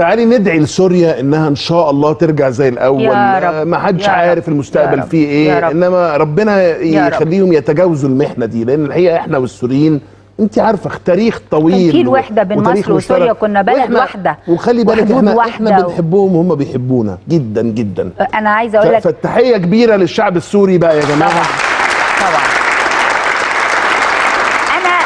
تعالي ندعي لسوريا انها ان شاء الله ترجع زي الاول. ما حدش عارف المستقبل فيه ايه، انما ربنا يخليهم يتجاوزوا المحنه دي، لان الحقيقه احنا والسوريين انت عارفه تاريخ طويل، كان في الوحده بين مصر وسوريا، كنا بلد واحده، وخلي بالك احنا بنحبهم وهم بيحبونا جدا جدا. انا عايزه اقول لك فالتحيه كبيره للشعب السوري بقى يا جماعه. طبعا انا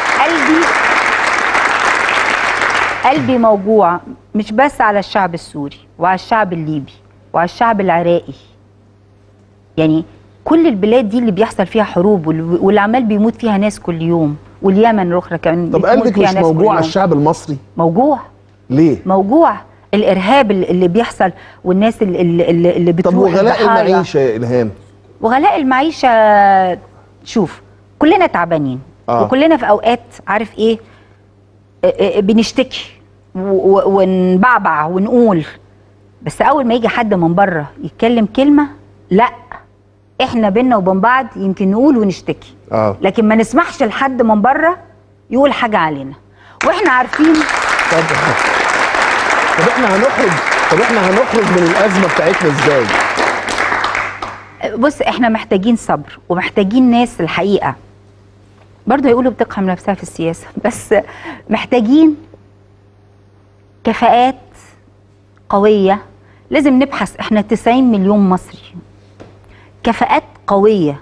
قلبي موجوع، مش بس على الشعب السوري وعلى الشعب الليبي وعلى الشعب العراقي، يعني كل البلاد دي اللي بيحصل فيها حروب واللي عمال بيموت فيها ناس كل يوم، واليمن الاخرى كمان. طب قلبك مش موجوع على الشعب المصري؟ موجوع. ليه؟ موجوع الارهاب اللي بيحصل والناس اللي بتروح. طب وغلاء المعيشه يا الهام؟ وغلاء المعيشه، شوف كلنا تعبانين وكلنا في اوقات عارف ايه بنشتكي ونبعبع ونقول، بس اول ما يجي حد من بره يتكلم كلمه، لا احنا بينا وبين بعض يمكن نقول ونشتكي، لكن ما نسمحش لحد من بره يقول حاجه علينا واحنا عارفين. طب احنا هنخرج من الازمه بتاعتنا ازاي؟ بص، احنا محتاجين صبر ومحتاجين ناس، الحقيقه برضه هيقولوا بتقحم نفسها في السياسه، بس محتاجين كفاءات قويه. لازم نبحث، احنا 90 مليون مصري، كفاءات قوية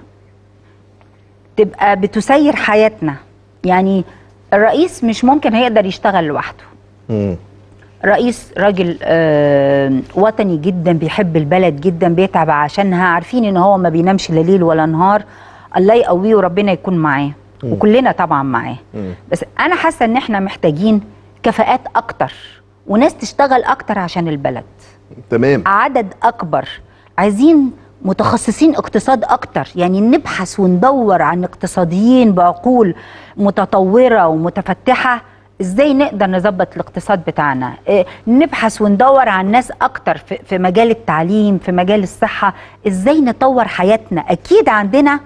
تبقى بتسير حياتنا. يعني الرئيس مش ممكن هيقدر يشتغل لوحده، رئيس راجل وطني جدا، بيحب البلد جدا، بيتعب عشانها، عارفين ان هو ما بينامش لا ليل ولا نهار، الله يقويه وربنا يكون معاه وكلنا طبعا معاه. بس انا حاسة ان احنا محتاجين كفاءات اكتر وناس تشتغل اكتر عشان البلد. تمام. عدد اكبر، عايزين متخصصين اقتصاد اكتر، يعني نبحث وندور عن اقتصاديين بعقول متطورة ومتفتحة ازاي نقدر نظبط الاقتصاد بتاعنا، نبحث وندور عن ناس اكتر في مجال التعليم، في مجال الصحة، ازاي نطور حياتنا. اكيد عندنا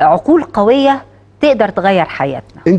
عقول قوية تقدر تغير حياتنا.